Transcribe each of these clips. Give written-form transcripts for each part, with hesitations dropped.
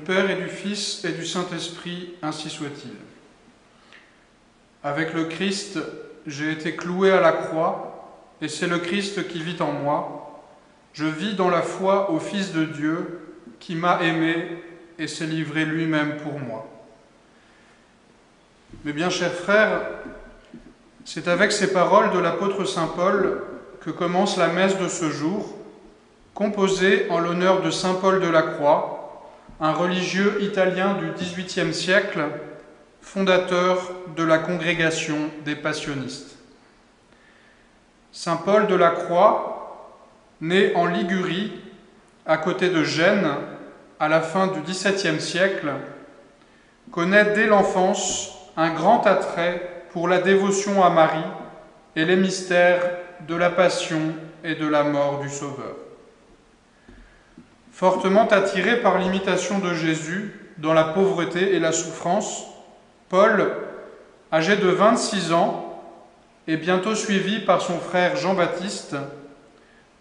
du Père et du Fils et du Saint-Esprit, ainsi soit-il. Avec le Christ, j'ai été cloué à la croix, et c'est le Christ qui vit en moi. Je vis dans la foi au Fils de Dieu, qui m'a aimé et s'est livré lui-même pour moi. Mes bien chers frères, c'est avec ces paroles de l'apôtre saint Paul que commence la messe de ce jour, composée en l'honneur de saint Paul de la Croix, un religieux italien du XVIIIe siècle, fondateur de la Congrégation des Passionnistes. Saint Paul de la Croix, né en Ligurie, à côté de Gênes, à la fin du XVIIe siècle, connaît dès l'enfance un grand attrait pour la dévotion à Marie et les mystères de la passion et de la mort du Sauveur. Fortement attiré par l'imitation de Jésus dans la pauvreté et la souffrance, Paul, âgé de 26 ans et bientôt suivi par son frère Jean-Baptiste,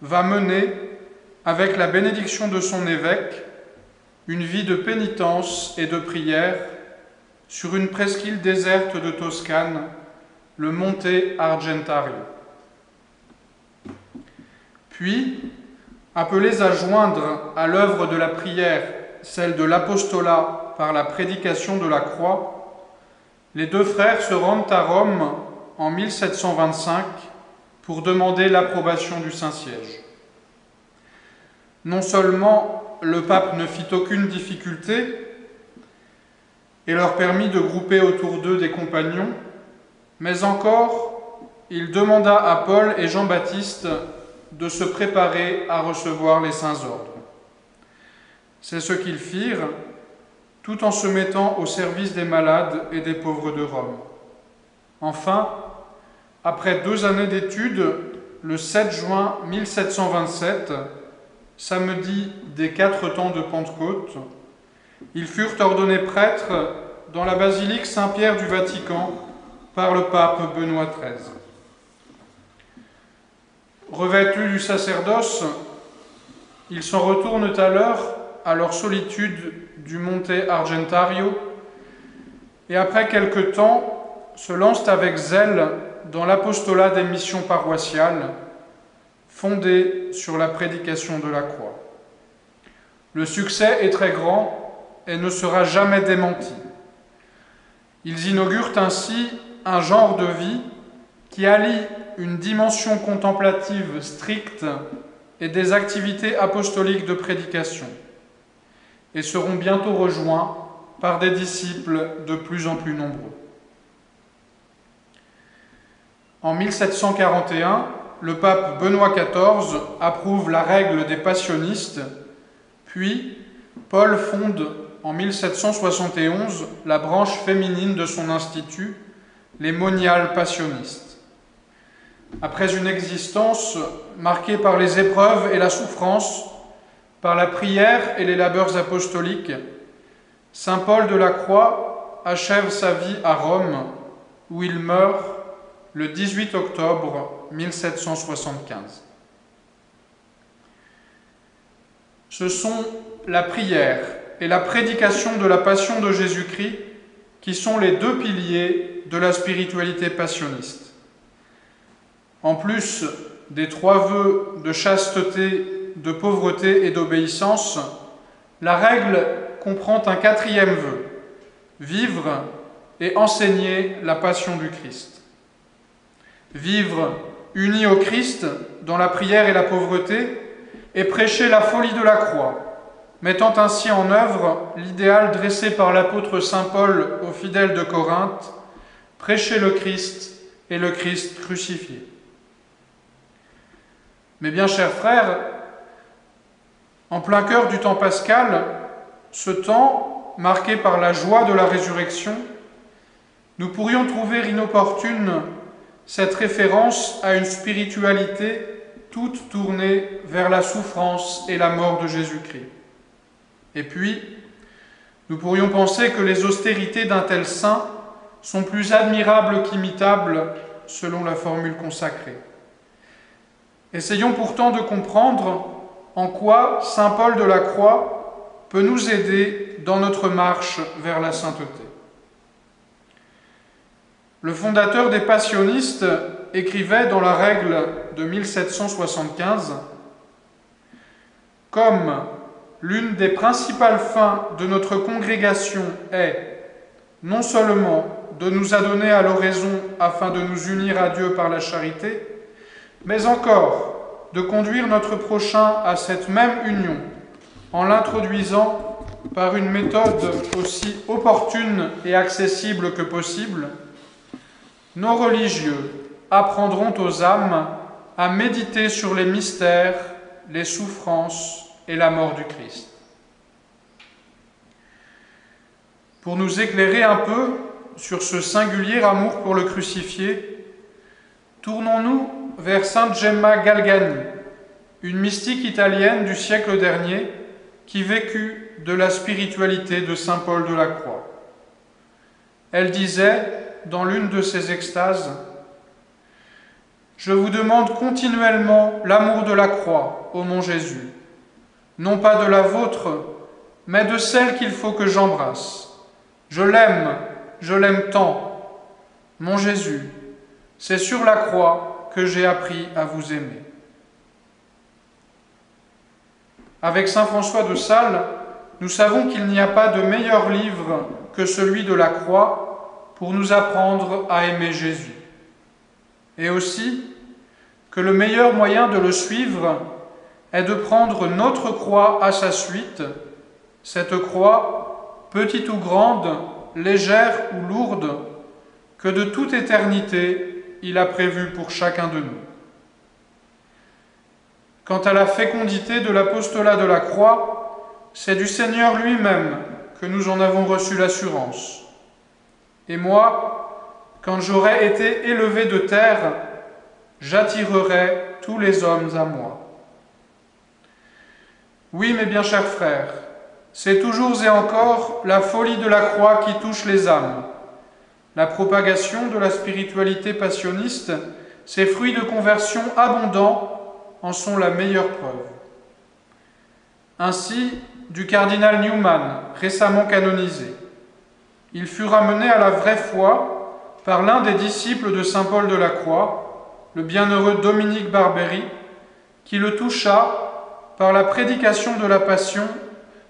va mener, avec la bénédiction de son évêque, une vie de pénitence et de prière sur une presqu'île déserte de Toscane, le Monte Argentario. Puis, appelés à joindre à l'œuvre de la prière celle de l'apostolat par la prédication de la croix, les deux frères se rendent à Rome en 1725 pour demander l'approbation du Saint-Siège. Non seulement le pape ne fit aucune difficulté, et leur permit de grouper autour d'eux des compagnons, mais encore, il demanda à Paul et Jean-Baptiste de se préparer à recevoir les saints ordres. C'est ce qu'ils firent, tout en se mettant au service des malades et des pauvres de Rome. Enfin, après 2 années d'études, le 7 juin 1727, samedi des 4 temps de Pentecôte, ils furent ordonnés prêtres dans la basilique Saint-Pierre du Vatican par le pape Benoît XIII. Revêtus du sacerdoce, ils s'en retournent alors à leur solitude du Monte Argentario et après quelque temps se lancent avec zèle dans l'apostolat des missions paroissiales fondées sur la prédication de la croix. Le succès est très grand et ne sera jamais démenti. Ils inaugurent ainsi un genre de vie qui allie une dimension contemplative stricte et des activités apostoliques de prédication, et seront bientôt rejoints par des disciples de plus en plus nombreux. En 1741, le pape Benoît XIV approuve la règle des passionnistes, puis Paul fonde en 1771, la branche féminine de son institut, les moniales passionnistes. Après une existence marquée par les épreuves et la souffrance, par la prière et les labeurs apostoliques, saint Paul de la Croix achève sa vie à Rome, où il meurt le 18 octobre 1775. Ce sont la prière et la prédication de la passion de Jésus-Christ, qui sont les 2 piliers de la spiritualité passionniste. En plus des 3 vœux de chasteté, de pauvreté et d'obéissance, la règle comprend un 4e vœu, vivre et enseigner la passion du Christ. Vivre unis au Christ dans la prière et la pauvreté, et prêcher la folie de la croix, mettant ainsi en œuvre l'idéal dressé par l'apôtre saint Paul aux fidèles de Corinthe, prêcher le Christ et le Christ crucifié. Mes bien chers frères, en plein cœur du temps pascal, ce temps marqué par la joie de la résurrection, nous pourrions trouver inopportune cette référence à une spiritualité toute tournée vers la souffrance et la mort de Jésus-Christ. Et puis, nous pourrions penser que les austérités d'un tel saint sont plus admirables qu'imitables, selon la formule consacrée. Essayons pourtant de comprendre en quoi saint Paul de la Croix peut nous aider dans notre marche vers la sainteté. Le fondateur des Passionnistes écrivait dans la règle de 1775 « Comme l'une des principales fins de notre congrégation est, non seulement de nous adonner à l'oraison afin de nous unir à Dieu par la charité, mais encore de conduire notre prochain à cette même union, en l'introduisant par une méthode aussi opportune et accessible que possible, nos religieux apprendront aux âmes à méditer sur les mystères, les souffrances et la mort du Christ. » Pour nous éclairer un peu sur ce singulier amour pour le crucifié, tournons-nous vers Sainte Gemma Galgani, une mystique italienne du siècle dernier qui vécut de la spiritualité de Saint Paul de la Croix. Elle disait, dans l'une de ses extases, « Je vous demande continuellement l'amour de la croix, ô mon Jésus, non pas de la vôtre, mais de celle qu'il faut que j'embrasse. Je l'aime tant. Mon Jésus, c'est sur la croix que j'ai appris à vous aimer. » Avec saint François de Sales, nous savons qu'il n'y a pas de meilleur livre que celui de la croix pour nous apprendre à aimer Jésus. Et aussi que le meilleur moyen de le suivre est de prendre notre croix à sa suite, cette croix, petite ou grande, légère ou lourde, que de toute éternité il a prévue pour chacun de nous. Quant à la fécondité de l'apostolat de la croix, c'est du Seigneur lui-même que nous en avons reçu l'assurance. Et moi, quand j'aurai été élevé de terre, j'attirerai tous les hommes à moi. Oui, mes bien chers frères, c'est toujours et encore la folie de la croix qui touche les âmes. La propagation de la spiritualité passionniste, ses fruits de conversion abondants, en sont la meilleure preuve. Ainsi, du cardinal Newman, récemment canonisé, il fut ramené à la vraie foi par l'un des disciples de saint Paul de la Croix, le bienheureux Dominique Barberi, qui le toucha par la prédication de la passion,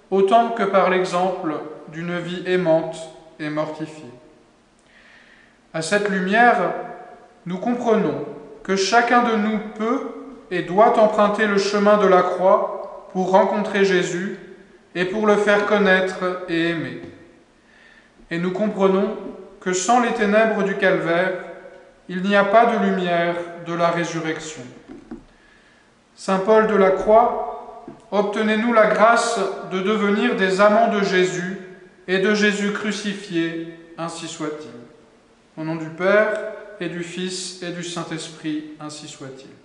autant que par l'exemple d'une vie aimante et mortifiée. À cette lumière, nous comprenons que chacun de nous peut et doit emprunter le chemin de la croix pour rencontrer Jésus et pour le faire connaître et aimer. Et nous comprenons que sans les ténèbres du calvaire, il n'y a pas de lumière de la résurrection. Saint Paul de la Croix, obtenez-nous la grâce de devenir des amants de Jésus et de Jésus crucifié, ainsi soit-il. Au nom du Père, et du Fils, et du Saint-Esprit, ainsi soit-il.